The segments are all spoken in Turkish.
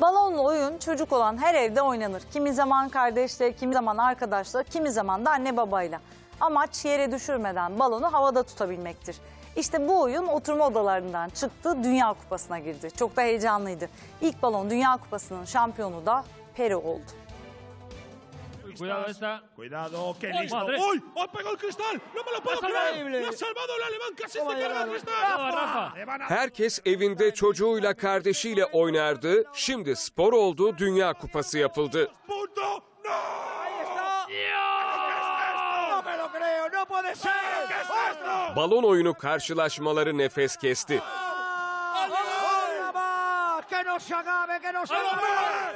Balonlu oyun çocuk olan her evde oynanır. Kimi zaman kardeşle, kimi zaman arkadaşla, kimi zaman da anne babayla. Amaç yere düşürmeden balonu havada tutabilmektir. İşte bu oyun oturma odalarından çıktı, Dünya Kupası'na girdi. Çok da heyecanlıydı. İlk balon Dünya Kupası'nın şampiyonu da Peru oldu. Cuidado esta. Cuidado, que listo. ¡Uy! ¡Ha pegado el cristal! ¡No me lo puedo creer! ¡Lo ha salvado el alemán! ¡Casi se pierde el cristal! Herkes evinde çocuğuyla, kardeşiyle oynardı. Şimdi spor oldu, Dünya Kupası yapıldı. ¡Punto! ¡No! ¡Ahí está! ¡No me lo creo! ¡No puede ser! ¿Qué es esto? Balon oyunu karşılaşmaları nefes kesti.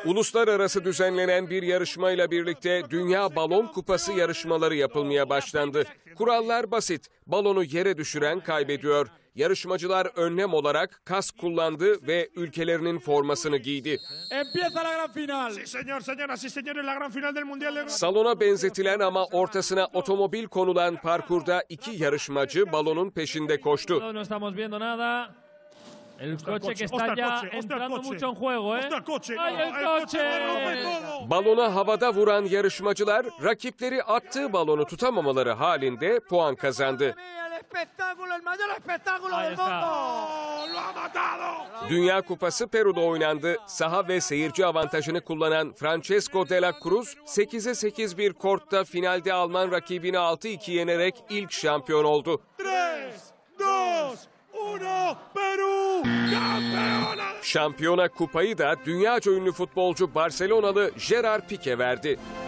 Uluslararası düzenlenen bir yarışmayla birlikte Dünya Balon Kupası yarışmaları yapılmaya başlandı. Kurallar basit. Balonu yere düşüren kaybediyor. Yarışmacılar önlem olarak kask kullandı ve ülkelerinin formasını giydi. Salona benzetilen ama ortasına otomobil konulan parkurda iki yarışmacı balonun peşinde koştu. Balona havada vuran yarışmacılar rakipleri attığı balonu tutamamaları halinde puan kazandı. Dünya Kupası Peru'da oynandı. Saha ve seyirci avantajını kullanan Francesco de la Cruz 8'e 8 bir kortta finalde Alman rakibini 6-2 yenerek ilk şampiyon oldu. Şampiyona kupayı da dünyaca ünlü futbolcu Barcelonalı Gerard Pique verdi.